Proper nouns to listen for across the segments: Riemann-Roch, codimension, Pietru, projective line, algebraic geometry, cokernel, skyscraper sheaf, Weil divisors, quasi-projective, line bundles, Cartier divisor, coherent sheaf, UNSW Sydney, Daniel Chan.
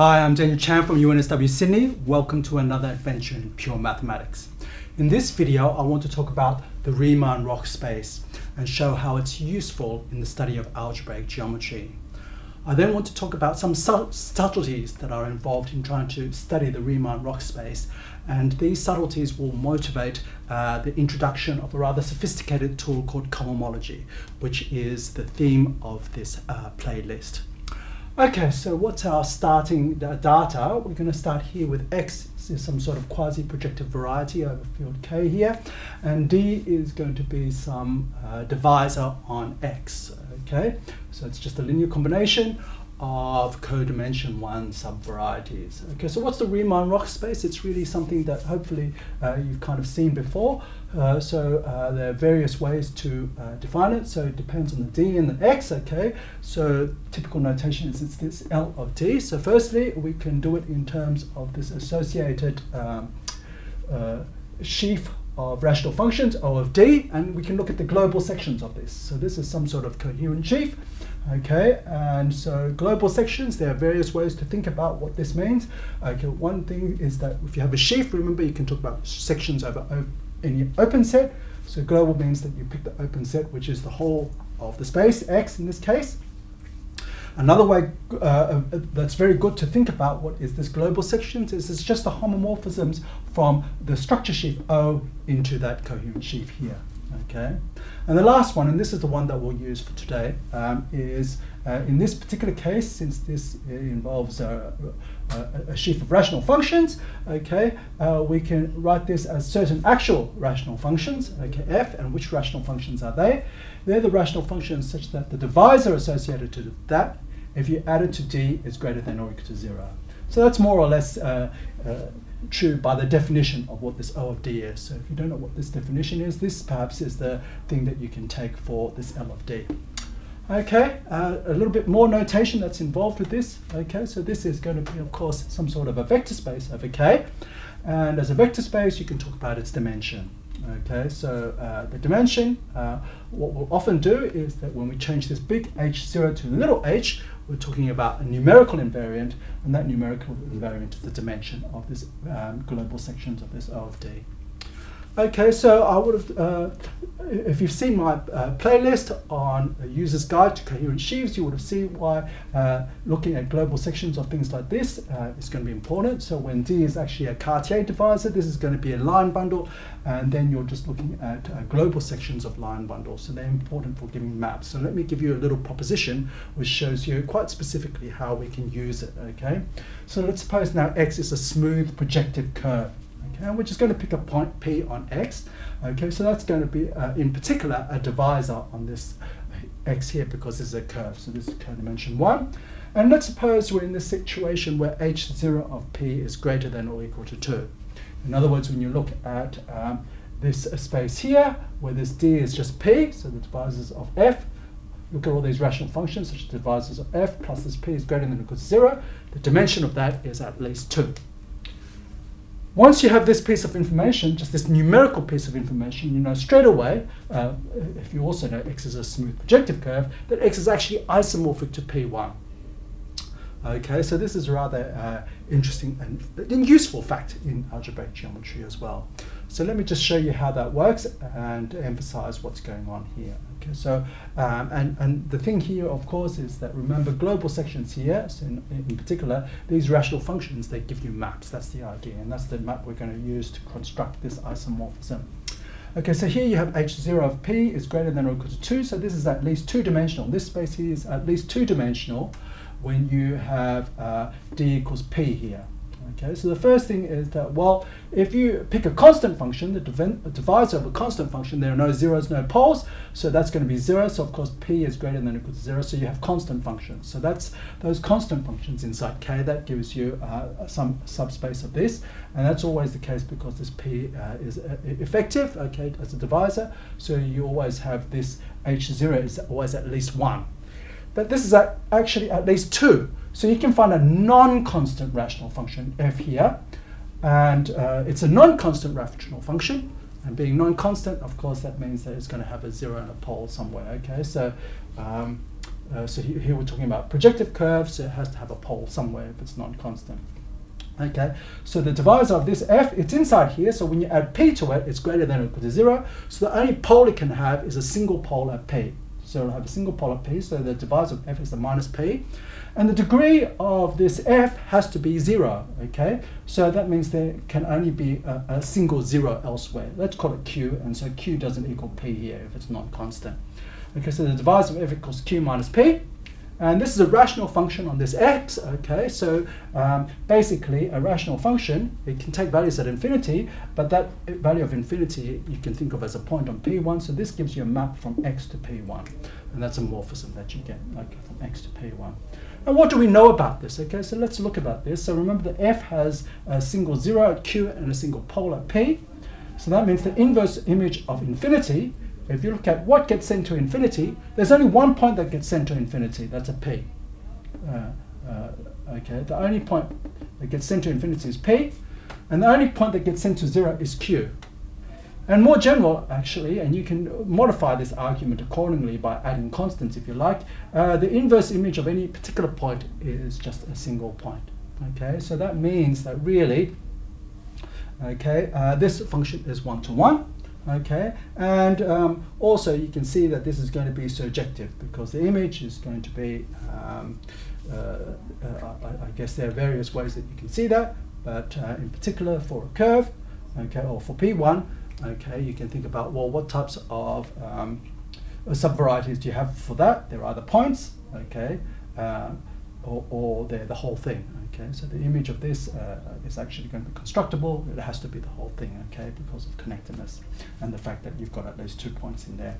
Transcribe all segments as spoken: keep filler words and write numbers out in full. Hi, I'm Daniel Chan from U N S W Sydney. Welcome to another adventure in pure mathematics. In this video, I want to talk about the Riemann-Roch space and show how it's useful in the study of algebraic geometry. I then want to talk about some subtleties that are involved in trying to study the Riemann-Roch space, and these subtleties will motivate uh, the introduction of a rather sophisticated tool called cohomology, which is the theme of this uh, playlist. Okay, so what's our starting data? We're going to start here with x is some sort of quasi-projective variety over field K here, and D is going to be some uh, divisor on x. Okay, so it's just a linear combination of codimension one subvarieties. Okay, so what's the Riemann-Roch space? It's really something that hopefully uh, you've kind of seen before. Uh, so uh, there are various ways to uh, define it. So it depends on the D and the X, okay? So typical notation is it's this L of D. So firstly, we can do it in terms of this associated um, uh, sheaf of rational functions, O of D, and we can look at the global sections of this. So this is some sort of coherent sheaf. Okay, and so global sections, there are various ways to think about what this means. Okay, one thing is that if you have a sheaf, remember you can talk about sections over op any open set. So global means that you pick the open set, which is the whole of the space, X in this case. Another way uh, that's very good to think about what is this global sections is it's just the homomorphisms from the structure sheaf O into that coherent sheaf here. Okay, and the last one, and this is the one that we'll use for today, um, is uh, in this particular case, since this involves a, a, a sheaf of rational functions, okay, uh, we can write this as certain actual rational functions, okay, f, and which rational functions are they? They're the rational functions such that the divisor associated to that, if you add it to D, is greater than or equal to zero. So that's more or less uh, uh, true by the definition of what this O of D is. So if you don't know what this definition is, this perhaps is the thing that you can take for this L of D. Okay, uh, a little bit more notation that's involved with this. Okay, so this is going to be, of course, some sort of a vector space over K. And as a vector space, you can talk about its dimension. Okay, so uh, the dimension, uh, what we'll often do is that when we change this big H zero to little h, we're talking about a numerical invariant, and that numerical invariant is the dimension of this um, global sections of this O of D. Okay, so I would have, uh, if you've seen my uh, playlist on a user's guide to coherent sheaves, you would have seen why uh, looking at global sections of things like this uh, is going to be important. So when D is actually a Cartier divisor, this is going to be a line bundle, and then you're just looking at uh, global sections of line bundles. So they're important for giving maps. So let me give you a little proposition which shows you quite specifically how we can use it, okay? So let's suppose now X is a smooth projective curve. And we're just going to pick a point P on X. Okay, so that's going to be, uh, in particular, a divisor on this X here because this is a curve. So this is codimension one. And let's suppose we're in this situation where H zero of P is greater than or equal to two. In other words, when you look at um, this uh, space here, where this D is just P, so the divisors of F, look at all these rational functions, such as the divisors of F plus this P is greater than or equal to zero. The dimension of that is at least two. Once you have this piece of information, just this numerical piece of information, you know straight away, uh, if you also know X is a smooth projective curve, that X is actually isomorphic to P one. Okay, so this is a rather uh, interesting and, and useful fact in algebraic geometry as well. So let me just show you how that works and emphasize what's going on here. Okay, so um, and, and the thing here, of course, is that remember global sections here, so in, in particular, these rational functions, they give you maps. That's the idea, and that's the map we're going to use to construct this isomorphism. Okay, so here you have H zero of P is greater than or equal to two, so this is at least two-dimensional. This space here is at least two-dimensional when you have uh, D equals P here. Okay, so the first thing is that, well, if you pick a constant function, the divisor of a constant function, there are no zeros, no poles, so that's going to be zero. So of course, P is greater than or equal to zero, so you have constant functions. So that's those constant functions inside K, that gives you uh, some subspace of this, and that's always the case because this P uh, is uh, effective, okay, as a divisor, so you always have this H zero is always at least one. But this is at actually at least two. So you can find a non-constant rational function, f here, and uh, it's a non-constant rational function, and being non-constant, of course, that means that it's going to have a zero and a pole somewhere, okay? So um, Uh, so here, here we're talking about projective curves, so it has to have a pole somewhere if it's non-constant. Okay, so the divisor of this f, it's inside here, so when you add p to it, it's greater than or equal to zero. So the only pole it can have is a single pole at p. So it'll have a single pole at p, so the divisor of f is the minus p. And the degree of this f has to be zero, okay? So that means there can only be a, a single zero elsewhere. Let's call it q, and so q doesn't equal p here if it's non-constant. Okay, so the divisor of f equals q minus p. And this is a rational function on this x, okay? So um, basically a rational function, it can take values at infinity, but that value of infinity you can think of as a point on p one, so this gives you a map from x to p one. And that's a morphism that you get, like from x to p one. And what do we know about this? Okay, so let's look about this. So remember that f has a single zero at q and a single pole at p. So that means the inverse image of infinity, if you look at what gets sent to infinity, there's only one point that gets sent to infinity, that's a p. Uh, uh, okay, the only point that gets sent to infinity is p, and the only point that gets sent to zero is q. And more general, actually, and you can modify this argument accordingly by adding constants if you like, uh, the inverse image of any particular point is just a single point. Okay, so that means that really, okay, uh, this function is one-to-one. Okay, and um, also you can see that this is going to be surjective because the image is going to be, um, uh, uh, I, I guess there are various ways that you can see that, but uh, in particular for a curve, okay, or for P one, okay, you can think about, well, what types of um, subvarieties do you have for that? There are either points, okay, uh, or, or they're the whole thing. Okay, so the image of this uh, is actually going to be constructible. It has to be the whole thing, okay, because of connectedness and the fact that you've got at least two points in there.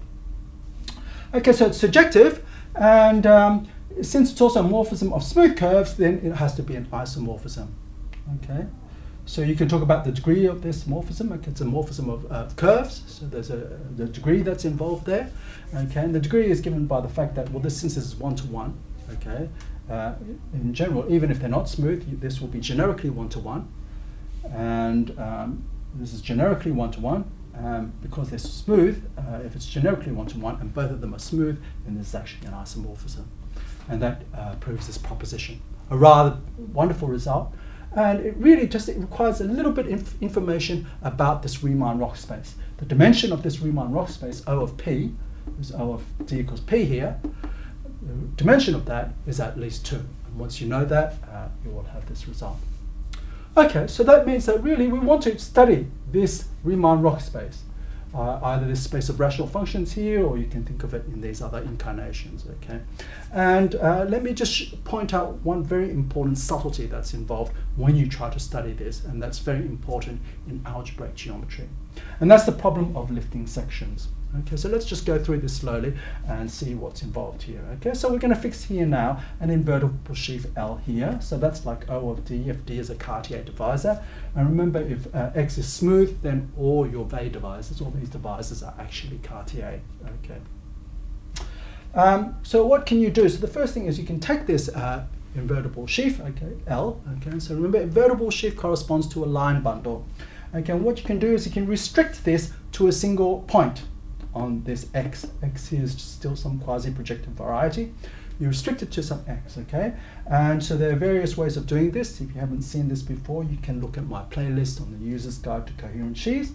Okay, so it's surjective, and um, since it's also a morphism of smooth curves, then it has to be an isomorphism. Okay, so you can talk about the degree of this morphism. Okay, it's a morphism of uh, curves, so there's a the degree that's involved there. Okay, and the degree is given by the fact that, well, this, since this is one to one, okay. Uh, in general, even if they're not smooth, you, this will be generically one-to-one. And um, this is generically one-to-one. Um, because they're smooth, uh, if it's generically one-to-one and both of them are smooth, then this is actually an isomorphism. And that uh, proves this proposition. A rather wonderful result. And it really just it requires a little bit of inf information about this Riemann-Roch space. The dimension of this Riemann-Roch space, O of P, is O of D equals P here. The dimension of that is at least two. And once you know that, uh, you will have this result. Okay, so that means that really we want to study this Riemann-Roch space, uh, either this space of rational functions here, or you can think of it in these other incarnations, okay? And uh, let me just sh point out one very important subtlety that's involved when you try to study this, and that's very important in algebraic geometry. And that's the problem of lifting sections. Okay, so let's just go through this slowly and see what's involved here. Okay, so we're going to fix here now an invertible sheaf L here. So that's like O of D if D is a Cartier divisor. And remember, if uh, X is smooth, then all your Weil divisors, all these divisors are actually Cartier. Okay. Um, so what can you do? So the first thing is you can take this uh, invertible sheaf, okay, L. Okay, so remember, invertible sheaf corresponds to a line bundle. Okay, and what you can do is you can restrict this to a single point on this x. X here is still some quasi-projective variety. You restrict it to some x, okay? And so there are various ways of doing this. If you haven't seen this before, you can look at my playlist on the User's Guide to Coherent Sheaves.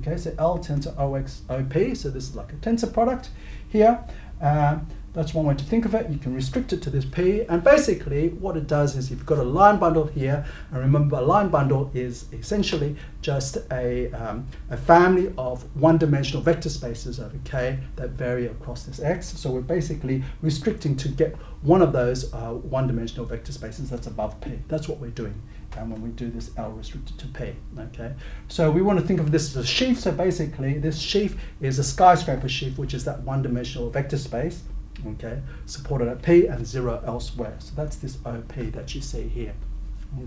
Okay, so L tends to O X, O P, so this is like a tensor product here. Um, that's one way to think of it. You can restrict it to this P, and basically what it does is you've got a line bundle here, and remember a line bundle is essentially just a, um, a family of one-dimensional vector spaces over K that vary across this X. So we're basically restricting to get one of those uh, one-dimensional vector spaces that's above P. That's what we're doing. And when we do this, L restricted to P, okay? So we want to think of this as a sheaf. So basically this sheaf is a skyscraper sheaf, which is that one-dimensional vector space, okay, supported at P and zero elsewhere. So that's this O P that you see here,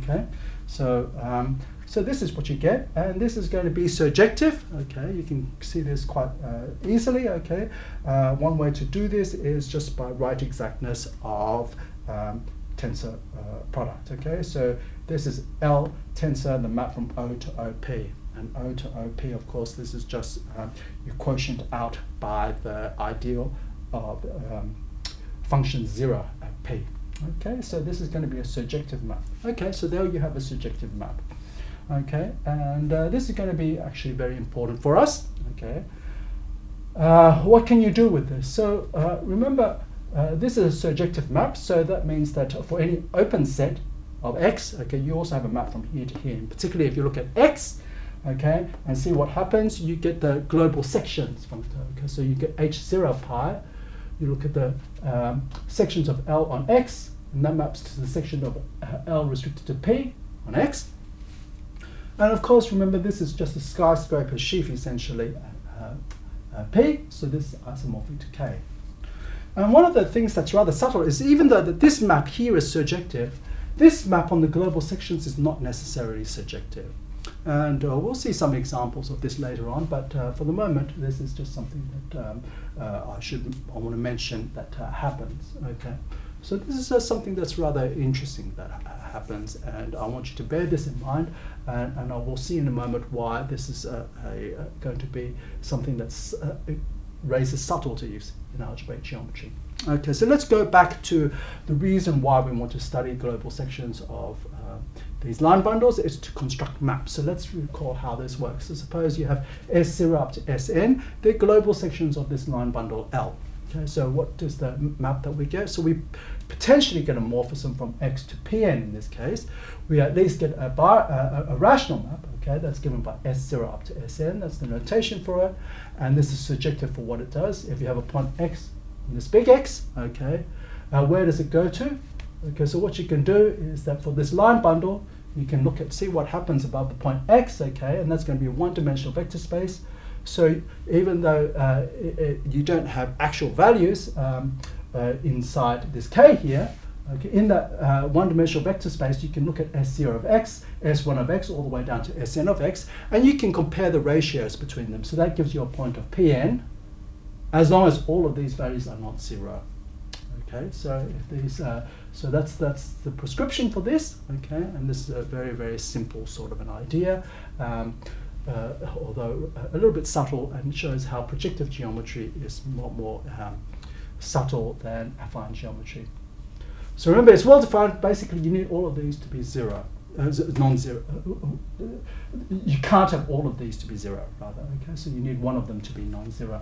okay? So, um, so this is what you get, and this is going to be surjective, okay? You can see this quite uh, easily, okay? Uh, one way to do this is just by right exactness of um, tensor uh, product, okay? So this is L tensor, the map from O to O P. And O to O P, of course, this is just uh, your quotient out by the ideal of um, function zero at P. Okay, so this is going to be a surjective map. Okay, so there you have a surjective map. Okay, and uh, this is going to be actually very important for us. Okay, uh, what can you do with this? So uh, remember, uh, this is a surjective map, so that means that for any open set of X, okay, you also have a map from here to here. And particularly if you look at X, okay, and see what happens, you get the global sections from the, okay, so you get H zero pi, you look at the um, sections of L on X, and that maps to the section of uh, L restricted to P on X. And of course, remember, this is just a skyscraper sheaf, essentially, uh, uh, P, so this is isomorphic to K. And one of the things that's rather subtle is, even though that this map here is surjective, this map on the global sections is not necessarily surjective. And uh, we'll see some examples of this later on, but uh, for the moment, this is just something that um, uh, I should, I want to mention that uh, happens, okay? So this is uh, something that's rather interesting that uh, happens, and I want you to bear this in mind, and, and I will see in a moment why this is uh, a, uh, going to be something that uh, raises subtleties in algebraic geometry. Okay, so let's go back to the reason why we want to study global sections of uh, these line bundles is to construct maps. So let's recall how this works. So suppose you have S zero up to S n, they're global sections of this line bundle L. Okay, so what is the map that we get? So we potentially get a morphism from X to P n in this case. We at least get a, bar, uh, a rational map, okay, that's given by S zero up to S n, that's the notation for it, and this is surjective for what it does. If you have a point X, this big X, okay, uh, where does it go to? Okay, so what you can do is that for this line bundle, you can look at, see what happens above the point X, okay, and that's going to be a one-dimensional vector space. So even though uh, it, it, you don't have actual values um, uh, inside this K here, okay, in that uh, one-dimensional vector space, you can look at S zero of X, S one of X, all the way down to S n of X, and you can compare the ratios between them. So that gives you a point of P n, as long as all of these values are not zero. Okay, so if these, uh, so that's that's the prescription for this. Okay, and this is a very very simple sort of an idea, um, uh, although a little bit subtle, and shows how projective geometry is more more um, subtle than affine geometry. So remember, it's well defined. Basically, you need all of these to be zero, uh, non-zero. You can't have all of these to be zero, rather. Okay, so you need one of them to be non-zero.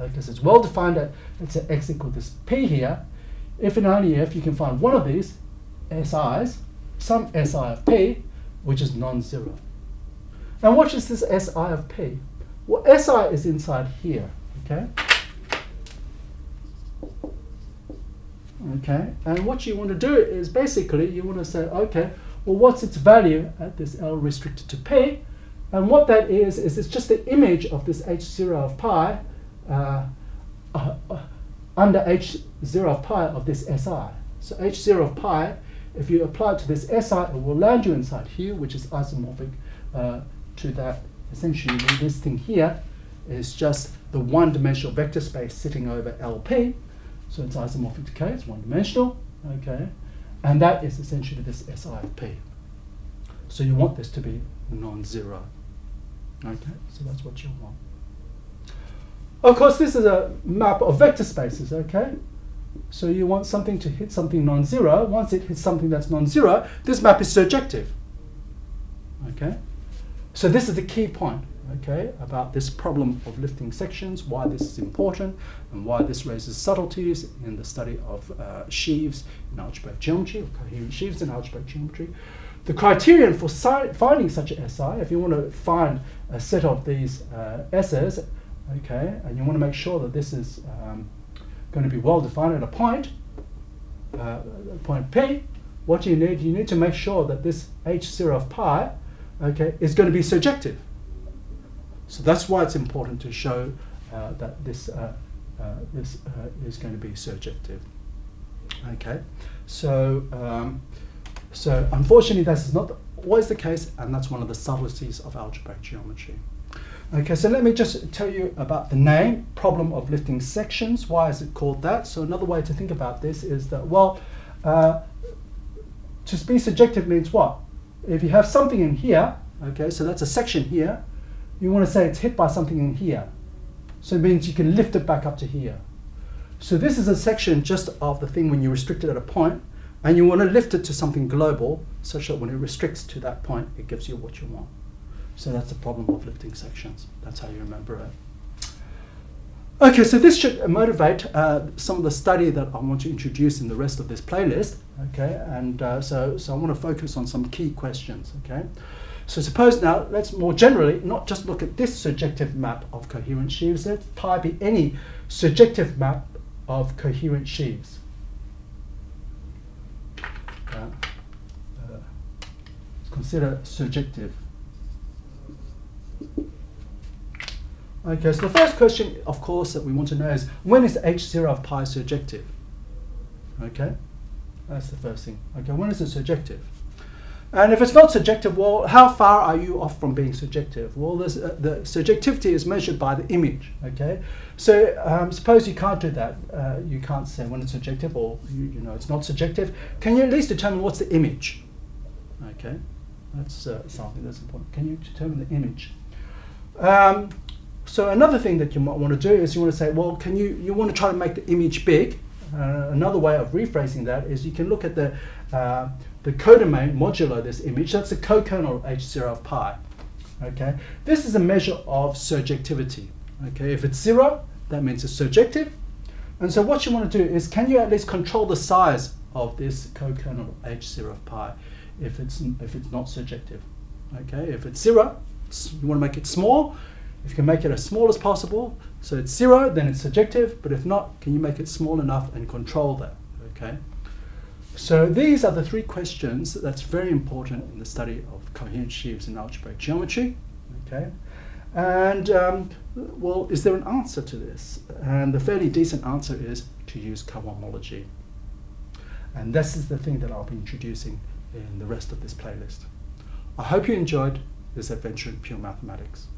Because it's well defined at, let's say, X equal this P here. If and only if you can find one of these S i's, some S i of P, which is non-zero. Now what is this S i of P? Well, S i is inside here, okay? Okay, and what you want to do is basically you want to say, okay, well, what's its value at this L restricted to P? And what that is, is it's just the image of this H zero of pi Uh, uh, uh, under H zero of pi of this S i. So H zero of pi, if you apply it to this S i, it will land you inside here, which is isomorphic uh, to that. Essentially, this thing here is just the one-dimensional vector space sitting over L P. So it's isomorphic to K, it's one-dimensional, okay? And that is essentially this S i of P. So you want this to be non-zero, okay? So that's what you want. Of course, this is a map of vector spaces, okay? So you want something to hit something non-zero. Once it hits something that's non-zero, this map is surjective, okay? So this is the key point, okay, about this problem of lifting sections, why this is important, and why this raises subtleties in the study of uh, sheaves in algebraic geometry, or coherent sheaves in algebraic geometry. The criterion for si finding such a S i, if you want to find a set of these uh, S's, okay, and you want to make sure that this is um, going to be well defined at a point, uh, point P. What do you need? You need to make sure that this H zero of pi, okay, is going to be surjective. So that's why it's important to show uh, that this uh, uh, this uh, is going to be surjective. Okay, so um, so unfortunately, this is not always the case, and that's one of the subtleties of algebraic geometry. Okay, so let me just tell you about the name, problem of lifting sections. Why is it called that? So another way to think about this is that, well, uh, to be surjective means what? If you have something in here, okay, so that's a section here, you want to say it's hit by something in here. So it means you can lift it back up to here. So this is a section just of the thing when you restrict it at a point, and you want to lift it to something global, such that when it restricts to that point, it gives you what you want. So that's the problem of lifting sections. That's how you remember it. Okay, so this should motivate uh, some of the study that I want to introduce in the rest of this playlist. Okay, and uh, so, so I want to focus on some key questions. Okay, so suppose now, let's more generally not just look at this surjective map of coherent sheaves, let's type in any surjective map of coherent sheaves. Uh, uh, let's consider surjective. Okay, so the first question, of course, that we want to know is, when is H zero of pi surjective? Okay, that's the first thing. Okay, when is it surjective? And if it's not surjective, well, how far are you off from being surjective? Well, this, uh, the surjectivity is measured by the image, okay? So um, suppose you can't do that. Uh, you can't say when it's surjective, or you, you know it's not surjective. Can you at least determine what's the image? Okay, that's uh, something that's important. Can you determine the image? Um, so another thing that you might want to do is you want to say, well, can you, you want to try to make the image big. Uh, another way of rephrasing that is you can look at the uh, the codomain modulo this image. That's the cokernel of H zero of pi. Okay, this is a measure of surjectivity. Okay, if it's zero, that means it's surjective. And so what you want to do is, can you at least control the size of this cokernel of H zero of pi if it's if it's not surjective? Okay, if it's zero, you want to make it small. If you can make it as small as possible, so it's zero, then it's surjective. But if not, can you make it small enough and control that? Okay. So these are the three questions that's very important in the study of coherent sheaves in algebraic geometry. Okay, and um, well, is there an answer to this? And the fairly decent answer is to use cohomology. And this is the thing that I'll be introducing in the rest of this playlist. I hope you enjoyed this adventure in pure mathematics.